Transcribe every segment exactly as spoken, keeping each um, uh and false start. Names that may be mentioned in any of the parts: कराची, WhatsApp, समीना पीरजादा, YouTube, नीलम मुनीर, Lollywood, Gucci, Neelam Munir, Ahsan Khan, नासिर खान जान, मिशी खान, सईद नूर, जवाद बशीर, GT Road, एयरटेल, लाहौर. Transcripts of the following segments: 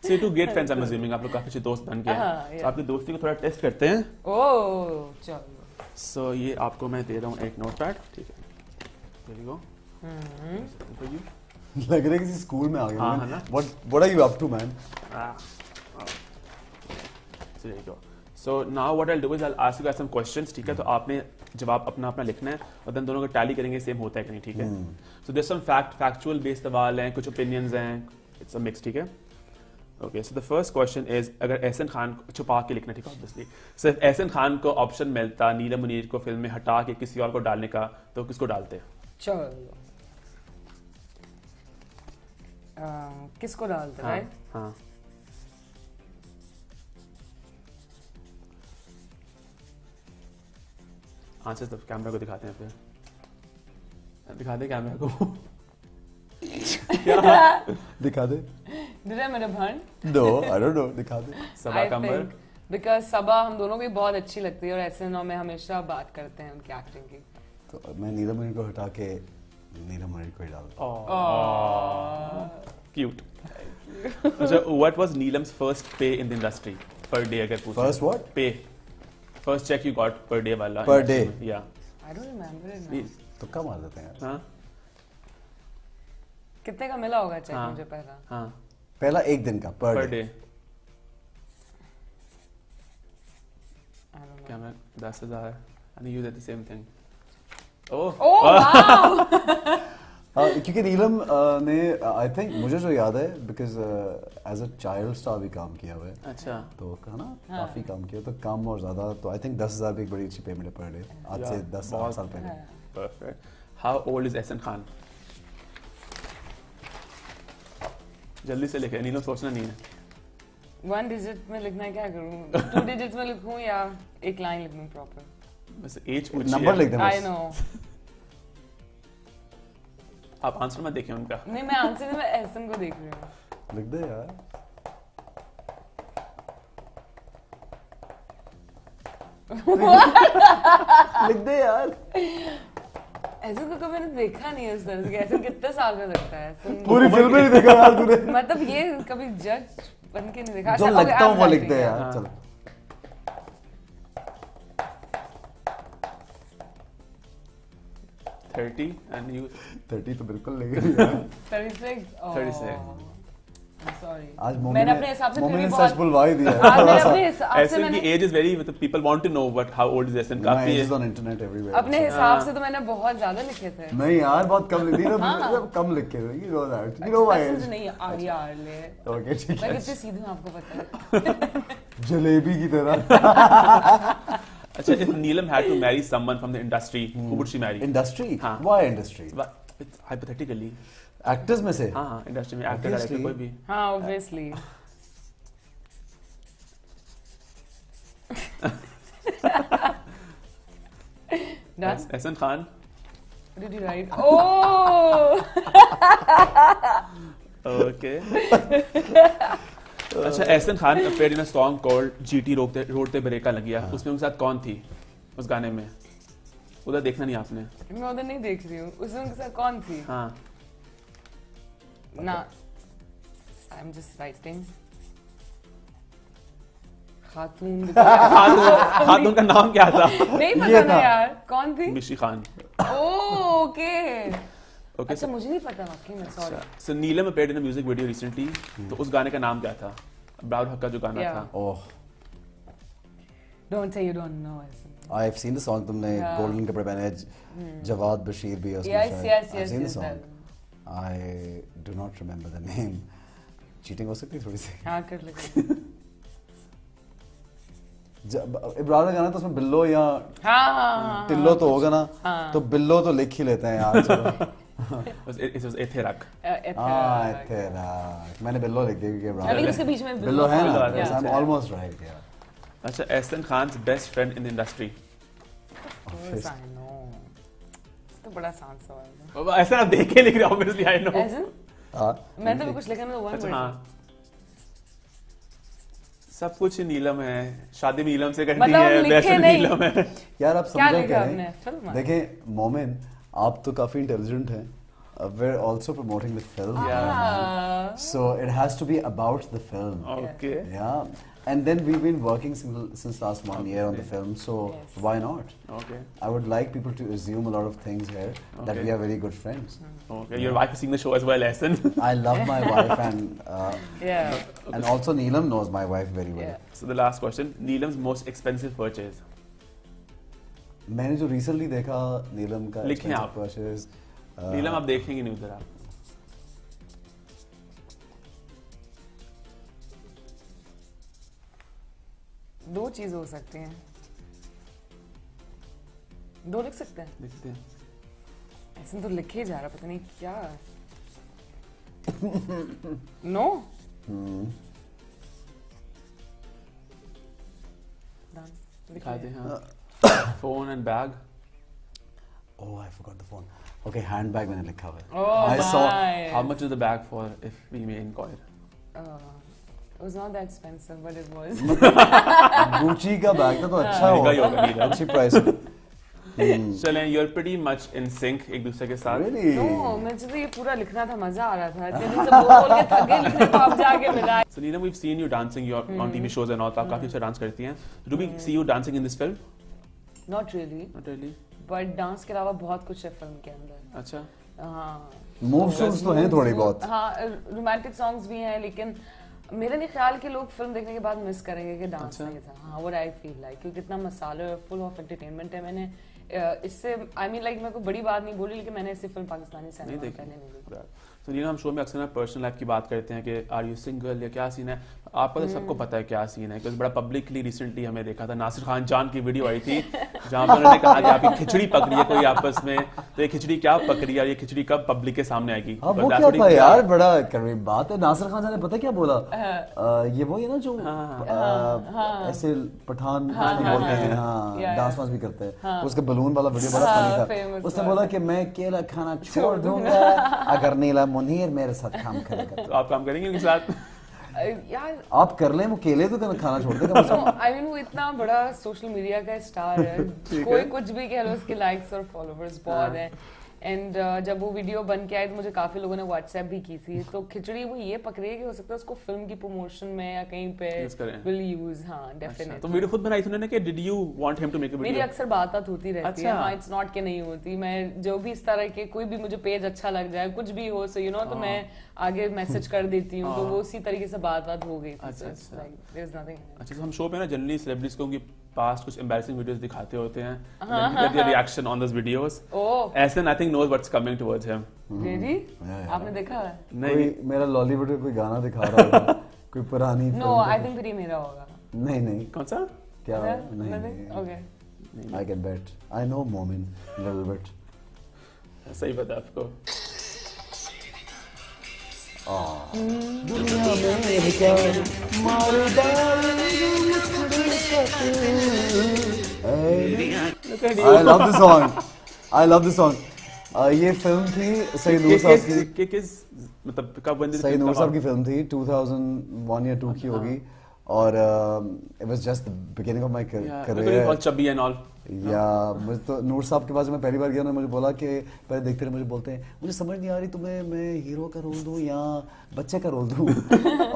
So you two great friends, I'm assuming. आप लोग काफी अच्छे दोस्त बन गए हैं. तो आपकी दोस्ती को थोड़ा टेस्ट करते हैं. Oh, चलो. So ये आपको मैं दे रहा हूँ एक नोटपैड. ठीक है. There you go. हम्म. लग रहा है किसी स्कूल में आ गया. हाँ ना. What What are you up to, man? So there you go. So now what I'll do is I'll ask you guys some questions. ठीक है. तो आपने जवाब अपना अपना लिखना है और देन दोनों का टैली करेंगे सेम होता है कि नहीं. ठीक है. So there's some fact factual based सवाल हैं, कुछ opinions हैं. It's a mix. ठीक है. Okay. So the first question is अगर एहसन खान छुपा के लिखना. ठीक है. Obviously. So if Ehsan Khan को option मिलता नीलम मुनीर को फिल्म में हटा के किसी और को डालने का तो किसको डालते? चलो. किसको डालते हैं? हाँ. आंसर तो कैमरा को दिखाते हैं फिर. दिखा दे कैमरा को. क्या? दिखा दे. दिखा मेरा भांड. No, I don't know. दिखा दे. सबा कमर. Because सबा हम दोनों भी बहुत अच्छी लगती है और ऐसे नौ में हमेशा बात करते हैं उनकी एक्टिंग की. तो मैं नीलम मुनीर को हटा के नीलम मुनीर को ही डालता हूँ. Cute. So what was Neelam's first pay in the industry per day? अगर पूछो. First what? Pay. First check you got per day वाला. Per day. Yeah. I don't remember it now. तो कम आ जाते हैं. हाँ. कितने का मिला होगा चेक मुझे पहला? हाँ. पहला एक दिन का per day. क्या मैं दस हजार? I think you did the same thing. Oh. Oh wow. क्योंकि नीलम ने I think मुझे जो याद है because as a child star भी काम किया हुआ है. अच्छा. तो कहना काफी काम किया तो काम और ज़्यादा तो I think दस हज़ार भी एक बड़ी अच्छी payment per day आज से दस साल पहले. Perfect. How old is Ahsan Khan? जल्दी से लिखें नीलम सोचना नहीं है. One digit में लिखना क्या करूँ? Two digits में लिखूँ या एक line लिखूँ proper? बस age पूछिए. Number लिख दें. I know. आप आंसर मत देखिए उनका. नहीं मैं आंसर में एहसन को देख रही हूँ. लिख दे यार. लिख दे यार. एहसन को कभी मैंने देखा नहीं है उस तरह से. एहसन कितने साल का लगता है? पूरी फिल्म में नहीं देखा यार तूने. मतलब ये कभी जज बनके नहीं देखा. जो लगता हूँ वो लिख दे यार. चलो. thirty and you thirty तो बिल्कुल लेंगे यार. thirty-six I'm sorry. आज मैंने अपने हिसाब से फिर भी बहुत बुलवाई दिया है. आज मैंने अपने हिसाब से मैंने age is very मतलब people want to know what how old is Ahsan. काफी age is on internet everywhere. अपने हिसाब से तो मैंने बहुत ज़्यादा लिखे थे. नहीं यार बहुत कम लिखे थे. मतलब कम लिखे थे. You know that. You know why? नहीं आर यार ले. Okay ठीक है. मैं कितने सीधे हूँ आपको पता है. जलेबी की तरह. अच्छा, if Neelam had to marry someone from the industry, who would she marry? Industry? हाँ. Why industry? Hypothetically. Actors में से? हाँ, industry में actor director कोई भी. हाँ, obviously. Done. Ahsan Khan. Did you write? Oh. Okay. अच्छा Ehsan Khan appeared in a song called G T Road ते ब्रेका लगिया. उसमें उनके साथ कौन थी उस गाने में? उधर देखना नहीं आपने. मैं उधर नहीं देख रही हूँ. उसमें उनके साथ कौन थी? हाँ ना I'm just writing. खातून. खातून का नाम क्या था? नहीं पता ना यार. कौन थी? मिशी खान. Oh okay. अच्छा मुझे नहीं पता वाकई में. Sorry. So Neelam appeared in a music video recently. तो उस गाने का नाम क्या था? ब्राउन हक का जो गाना था. Oh. Don't say you don't know. I've seen the song. तुमने golden कपड़े पहने जवाद बशीर भी उसमें. Yes yes yes. I've seen the song. I do not remember the name. Cheating हो सकती है थोड़ी सी. हाँ कर लेंगे. इब्राहिम का गाना तो उसमें बिल्लो या टिल्लो तो होगा ना. तो बिल्लो तो लिख ही लेते हैं यार. It was एथेराक. हाँ एथेराक. मैंने बिल्लो लिख दिया क्योंकि इब्राहिम. अभी उसके बीच में बिल्लो है ना. I'm almost right यार. अच्छा Ahsan Khan's best friend in the industry. Yes I know. तो बड़ा सांस सवाल है. ऐसा आप देख के लिख रहे हो. Obviously I know. Ahsan? हाँ. मैं तो भी कुछ लिखा नहीं हुआ. अच्छा हाँ. सब कुछ नीलम है. शादी नीलम से करती है. वैसे नीलम है यार. आप समझो क्या है. देखें मोमेन आप तो काफी इंटेलिजेंट हैं. Uh, we're also promoting the film. Yeah. So it has to be about the film. Okay. Yeah. And then we've been working since, since last one okay. year on the film, so yes. why not? Okay. I would like people to assume a lot of things here, okay. that we are very good friends. Mm. Okay. Your wife is seeing the show as well, Ahsan. I love my wife, and uh, yeah. okay. and also Neelam knows my wife very well. Yeah. So the last question, Neelam's most expensive purchase. मैंने जो recently देखा नीलम का expensive purchase. नीलम आप देखेंगे नहीं उधर आप. दो चीज हो सकती हैं. दो लिख सकते हैं. लिखते हैं. ऐसे तो लिखे जा रहा पता नहीं क्या. No. Done. दिखा दे हाँ. Phone and bag. Oh, I forgot the phone. Okay, handbag मैंने लिखा हुआ है. Oh, I saw. How much is the bag for, if we may inquire? Uh, it was not that expensive, but it was. Gucci का bag था तो अच्छा होगा. अच्छी price. चलें, you're pretty much in sync एक दूसरे के साथ. Really? No, मुझे तो ये पूरा लिखना था मजा आ रहा था. इतने दिन से बोल के थक गए लिखने को आप जाके मिला. So Neelam, we've seen you dancing on T V shows and all. आप काफी अच्छा डांस करती हैं. Do we see you dancing in this film? Not really. Not really. But dance के अलावा बहुत कुछ है फिल्म के अंदर. अच्छा. हाँ. Move songs तो हैं थोड़ी बहुत. हाँ, romantic songs भी हैं, लेकिन मेरे नहीं ख्याल कि लोग फिल्म देखने के बाद miss करेंगे कि dance नहीं था. हाँ, what I feel like. क्योंकि इतना मसाले full of entertainment है. मैंने इससे I mean like मैं कोई बड़ी बात नहीं बोली, लेकिन मैंने ऐसी फिल्म पाकिस्तानी सिनेमा में पहले नहीं देखी. तो नीलम, हम शो में अक्सर ना पर्सनल लाइफ की बात करते हैं कि आर यू सिंगल या क्या सीन है आपका, तो सबको पता है क्या सीन है. बड़ा पब्लिकली रिसेंटली हमें देखा था, नासिर खान जान की वीडियो आई थी जहाँ पर उन्होंने कहा कि आपकी खिचड़ी पक रही है कोई आपस में. तो ये खिचड़ी क्या पक रही है और ये खिचड़ी कब पब्लिक के सामने आएगी? हाँ, वो क्या था यार, बड़ा करीब बात है. नासिर खान जान ने पता क्या बोला, ये वो है ना जो ऐसे पठान बोलते हैं, डांस वांस भी करते हैं, उसका बलून वाला वीडियो बड़ा फनी था. उसने बोला कि मैं केला खाना छोड़ दूंगा अगर नीलम मुनीर मेरे साथ काम करेगा. तो आप काम करेंगे उनके साथ? यार आप कर लें, वो केले तो खाना छोड़ देगा. I mean वो इतना बड़ा सोशल मीडिया का स्टार है, कोई कुछ भी कह लो उसके लाइक्स और फॉलोवर्स बहुत हैं. एंड जब वो वीडियो बन के आई तो मुझे काफी लोगों ने व्हाट्सएप भी की थी. तो खिचड़ी वो ये पक रही है कि हो सकता है उसको फिल्म की प्रमोशन में या कहीं पे विल यूज. हाँ, डेफिनेटली. तो वीडियो खुद बनाई थी उन्होंने कि did you want him to make a video? मेरी अक्सर बात होती रहती है. हाँ, इट्स नॉट कि नहीं होती. मैं जो भी इस तरह के कोई भी मुझे पेज अच्छा लग जाए कुछ भी हो, सो यू नो, तो मैं आगे मैसेज कर देती हूँ. तो वो उसी तरीके से बात बात हो गई. अच्छा, हम शो पे ना जनरली सेलिब्रिटीज को उनकी पास्ट कुछ एम्बैरसिंग वीडियोस दिखाते होते हैं, their reaction on those videos. Oh. Ahsan, I think knows what's coming towards him. Really? आपने देखा है? नहीं. मेरा लॉलीवुड में कोई गाना दिखा रहा है, कोई पुरानी. No, I think फिर ही मेरा होगा. नहीं नहीं. कौन सा? क्या? नहीं. Okay. I can bet. I know Momin a little bit. सही बता आपको. दुनिया में क्या मार डाल. I love this song. I love this song. ये फिल्म थी सईद नूर साहब की. किस मतलब कब बनी थी? सईद नूर साहब की फिल्म थी, two thousand one या two की होगी. और it was just the beginning of my career. बहुत chubby and all. या मुझे तो नूर साहब के पास मैं पहली बार गया ना, मुझे बोला कि पहले देखते रहे, मुझे बोलते हैं मुझे समझ नहीं आ रही तुम्हें मैं हीरो का रोल दूँ या बच्चे का रोल दूँ,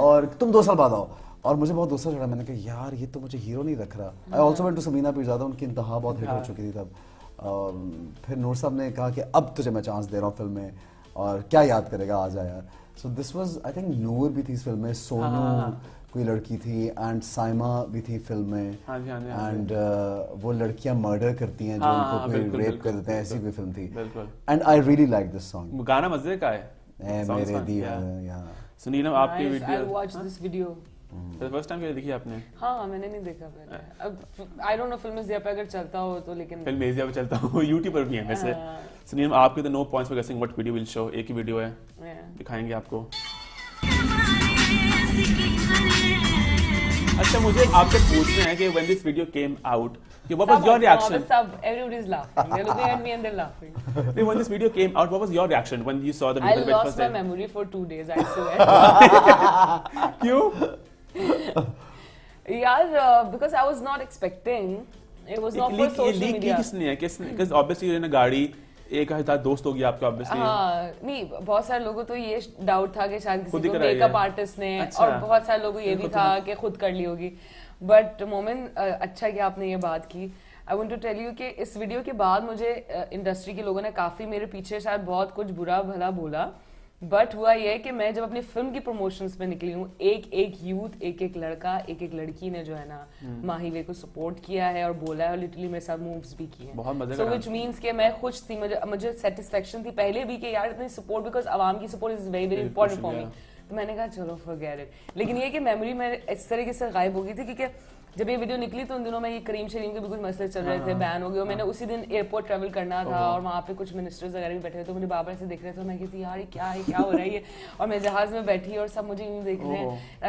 और तुम दो साल बाद आओ. और मुझे बहुत दूसरा चढ़ा. मैंने कहा यार ये तो मुझे हीरो नहीं रख रहा. I also went to समीना पीरजादा, उनकी इंतहा बहुत हिट हो चुकी थी तब. फिर नूर साहब ने कहा कि अब तुझे मैं चांस दे रहा हूँ फिल्म में, और क्या याद करेगा आ जा यार. So this was I think Noor भी थी इस फिल्म में, सोनू कोई लड़की थी, एंड साइमा भी थी फिल्म में. एंड वो लड़कियां मर्डर करती हैं जो उनको कोई रेप कर देते हैं, ऐसी भी फिल्म थी. And I really like this song. गाना मजे का है मेरे दिया. नीलम आपकी video I watch this video तो फर्स्ट टाइम क्या देखी आपने? हाँ, मैंने नहीं देखा पहले. अब I don't know film Asia पे अगर चलता हो तो, लेकिन फिल्म एशिया पे चलता हो, YouTube पर भी है वैसे. सुनील आपके तो no points for guessing what video will show. एक ही वीडियो है, दिखाएंगे आपको. अच्छा, मुझे आपसे पूछना है कि when this video came out, what was your reaction? सब everybody's laughing. They're looking at me and they're laughing. When this video came out, what was your reaction when you saw the video? I lost my memory for two days. I swear. क्यों? Yeah, uh, because I was not expecting. It was not for social media. Leak किसने है? किसने? Because obviously you know गाड़ी एक दोस्त होगी आपका हाँ, नहीं बहुत सारे लोगों तो ये डाउट था कि शायद किसी को मेकअप आर्टिस्ट ने अच्छा, और बहुत सारे लोगों ये भी था कि खुद कर ली होगी बट मोमिन अच्छा कि आपने ये बात की। I want to tell you कि इस वीडियो के बाद मुझे इंडस्ट्री के लोगों ने काफी मेरे पीछे शायद बहुत कुछ बुरा भला बोला बट हुआ यह कि मैं जब अपनी फिल्म की प्रमोशंस में निकली हूँ एक एक यूथ एक एक लड़का एक एक लड़की ने जो है ना माहिवे को सपोर्ट किया है और बोला है और लिटरली मेरे साथ मूव्स भी किए हैं सो व्हिच मींस कि मैं खुश थी मुझे मुझे सेटिस्फेक्शन थी पहले भी कि यार इतनी सपोर्ट बिकॉज आवाम की support is very very important for me. तो मैंने कहा चलो फॉरगेट इट लेकिन ये कि मेमोरी में इस तरीके से गायब हो गई थी क्योंकि जब ये वीडियो निकली तो उन दिनों में ये करीम शरीम के भी कुछ मसले चल रहे थे बैन हो गए और मैंने उसी दिन एयरपोर्ट ट्रैवल करना था और वहाँ पे कुछ मिनिस्टर्स वगैरह भी बैठे हुए तो मुझे बाबा से देख रहे थे मैं कहती यार ये क्या है क्या हो रहा है ये और मैं जहाज में बैठी और सब मुझे यूँ देख रहे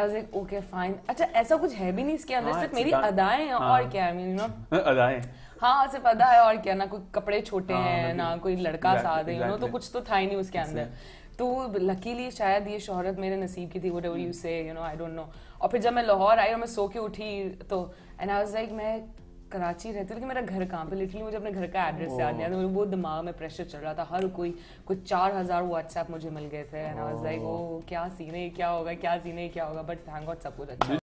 हैं ओके फाइन अच्छा ऐसा कुछ है भी नहीं इसके अंदर सिर्फ मेरी अदाएं और क्या है हाँ सिर्फ अदा है और क्या ना कोई कपड़े छोटे हैं ना कोई लड़का साथ है तो कुछ तो था ही नहीं उसके अंदर। तो लकीली शायद ये शोहरत मेरे नसीब की थी whatever you say you know I don't know. और फिर जब मैं लाहौर आई और मैं सो के उठी तो एंड आई वाज लाइक मैं कराची रहती हूँ लेकिन मेरा घर कहाँ पे लिटरली मुझे अपने घर का एड्रेस याद नहीं आता मुझे बहुत दिमाग में प्रेशर चल रहा था हर कोई कुछ चार हज़ार व्हाट्सएप मुझे मिल गए थे and I was like oh क्या सीन है क्या होगा क्या सीन है क्या होगा बट थैंक गॉड सब कुछ अच्छा।